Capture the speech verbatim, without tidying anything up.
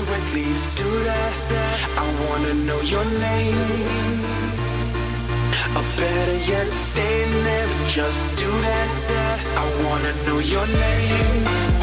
you at least do that? I wanna know your name, or better yet, stay there. Just do that. I wanna know your name.